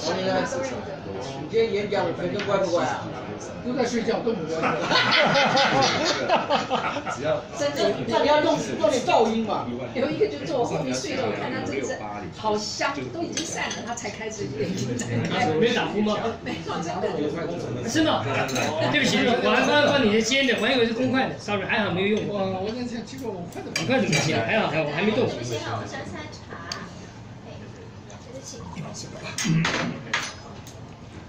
我应该是。你这演讲，我觉得乖不乖啊？都在睡觉，动不了。只要真的，那你要弄点噪音嘛。有一个就坐我后面睡着，我看他真是好香，都已经散了，他才开始演。没打呼吗？没有，真的。对不起，我帮你先的，还有是公筷的，稍微还好没有用。我那天结果我筷子，筷子不行，还好还好，我还没动。先让我想想。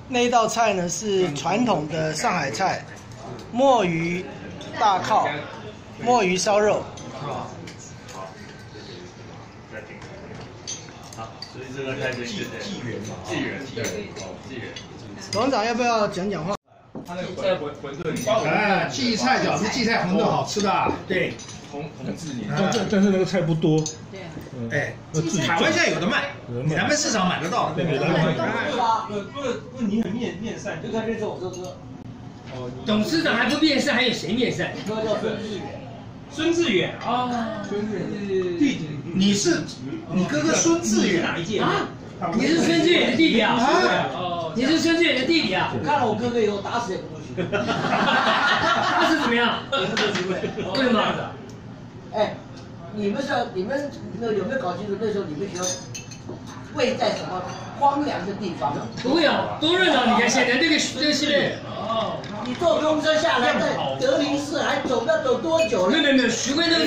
那道菜呢是传统的上海菜，墨鱼大靠，墨鱼烧肉。好，所以这个菜是纪元。董长要不要讲讲话？他那个馄饨，哎，荠菜饺子、荠菜馄饨好吃的。对，但是那个菜不多。 哎，海湾现在有的卖，咱们市场买得到。对，不是你很面善，就看这次我这车。哦，董事长还不面善，还有谁面善？哥叫孙志远。孙志远啊，孙志远。弟弟，你是你哥哥孙志远哪一届啊？你是孙志远的弟弟啊？哦，你是孙志远的弟弟啊？我看了我哥哥以后，打死也不会去。他是怎么样？为什么？哎。 你们有没有搞清楚那时候你们学校位在什么荒凉的地方？不会啊，多热闹！你看现在这个系列，哦，你坐公车下来，在德林市还要走多久了？没，徐汇那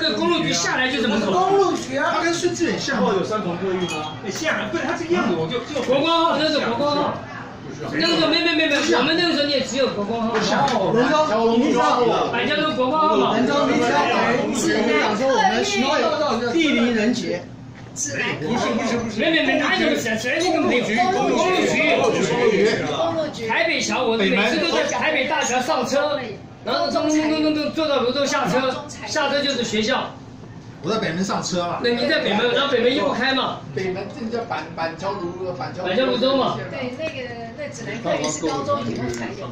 个公路局下来就这么走。公路局啊，它跟孙志远像吗？有相同作用吗？像，对，它这个样子，我就国光号，那是国光号。 那个时候没，我们那个时候也只有国光号。仁州，你知道，百家都国光号嘛。仁州，你知道，是讲说我们所有地灵人杰。不是，没，哪有谁那个没有？公路局，台北桥，我每次都在台北大桥上车，然后咚坐到泸州下车，下车就是学校。 我在北门上车嘛，那你在北门，然后北门又不开嘛。北门这叫板桥泸州嘛。对，那只能看是高中以后才有。